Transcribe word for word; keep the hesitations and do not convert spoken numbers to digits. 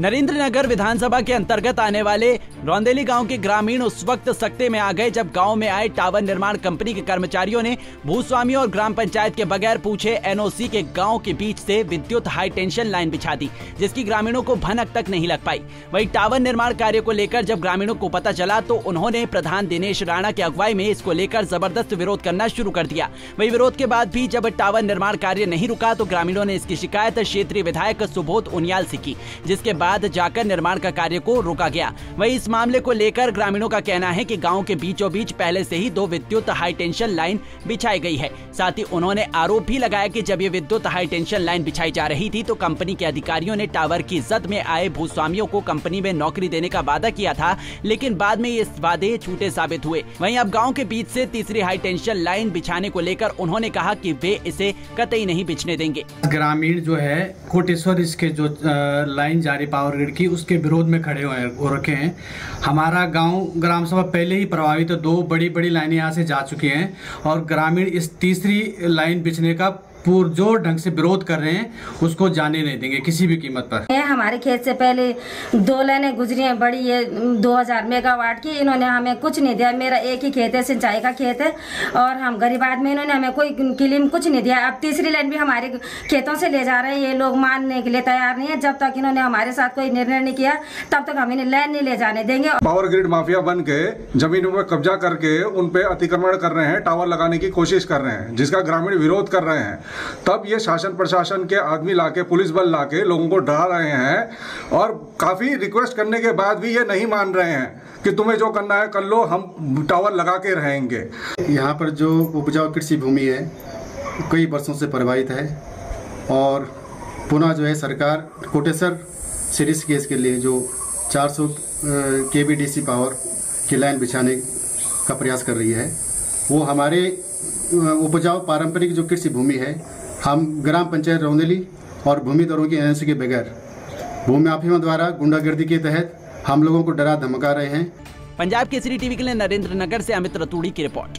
नरेंद्र नगर विधानसभा के अंतर्गत आने वाले रौंदेली गांव के ग्रामीण उस वक्त सख्ते में आ गए जब गांव में आए टावर निर्माण कंपनी के कर्मचारियों ने भूस्वामियों और ग्राम पंचायत के बगैर पूछे एनओसी के गांव के बीच से विद्युत हाई टेंशन लाइन बिछा दी, जिसकी ग्रामीणों को भनक तक नहीं लग पाई। वही टावर निर्माण कार्य को लेकर जब ग्रामीणों को पता चला तो उन्होंने प्रधान दिनेश राणा की अगुवाई में इसको लेकर जबरदस्त विरोध करना शुरू कर दिया। वही विरोध के बाद भी जब टावर निर्माण कार्य नहीं रुका तो ग्रामीणों ने इसकी शिकायत क्षेत्रीय विधायक सुबोध उनियाल से की, जिसके बाद जाकर निर्माण का कार्य को रोका गया। वहीं इस मामले को लेकर ग्रामीणों का कहना है कि गांव के बीचों बीच पहले से ही दो विद्युत हाई टेंशन लाइन बिछाई गई है। साथ ही उन्होंने आरोप भी लगाया कि जब ये विद्युत हाई टेंशन लाइन बिछाई जा रही थी तो कंपनी के अधिकारियों ने टावर की जद में आए भूस्वामियों को कंपनी में नौकरी देने का वादा किया था, लेकिन बाद में ये वादे झूठे साबित हुए। वहीं अब गाँव के बीच से तीसरी हाई टेंशन लाइन बिछाने को लेकर उन्होंने कहा कि वे इसे कतई नहीं बिछने देंगे। ग्रामीण जो है कोटेश्वर इसके जो लाइन जारी पावर ग्रिड की उसके विरोध में खड़े हुए हो रखे हैं। हमारा गांव ग्राम सभा पहले ही प्रभावित है, दो बड़ी बड़ी लाइनें यहां से जा चुकी हैं और ग्रामीण इस तीसरी लाइन बिछने का पुरजोर ढंग से विरोध कर रहे हैं, उसको जाने नहीं देंगे किसी भी कीमत पर। हमारे खेत से पहले दो लाइनें गुजरी हैं बड़ी, ये दो हज़ार मेगावाट की, इन्होंने हमें कुछ नहीं दिया। मेरा एक ही खेत है, सिंचाई का खेत है और हम गरीब आदमी, इन्होंने हमें कोई क्लेम कुछ नहीं दिया। अब तीसरी लाइन भी हमारे खेतों से ले जा रहे हैं, ये लोग मानने के लिए तैयार नहीं है। जब तक इन्होंने हमारे साथ कोई निर्णय नहीं किया तब तक हम इन्हें लाइन नहीं ले जाने देंगे। पावर ग्रिड माफिया बन के जमीनों पर कब्जा करके उनपे अतिक्रमण कर रहे हैं, टावर लगाने की कोशिश कर रहे हैं, जिसका ग्रामीण विरोध कर रहे हैं। तब ये शासन प्रशासन के आदमी लाके, पुलिस बल लाके लोगों को डरा रहे हैं और काफी रिक्वेस्ट करने के बाद भी ये नहीं मान रहे हैं कि तुम्हें जो करना है कर लो, हम टावर लगा के रहेंगे। यहाँ पर जो उपजाऊ कृषि भूमि है कई वर्षों से प्रभावित है और पुनः जो है सरकार कोटेश्वर सीरीज केस के लिए जो चार सौ केवीडीसी पावर की लाइन बिछाने का प्रयास कर रही है, वो हमारे उपजाऊ पारंपरिक जो कृषि भूमि है, हम ग्राम पंचायत रौंदेली और भूमिधरों की एनओसी के बगैर भूमि माफियाओं द्वारा गुंडागर्दी के तहत हम लोगों को डरा धमका रहे हैं। पंजाब केसरी टीवी के लिए नरेंद्र नगर से अमित रतूड़ी की रिपोर्ट।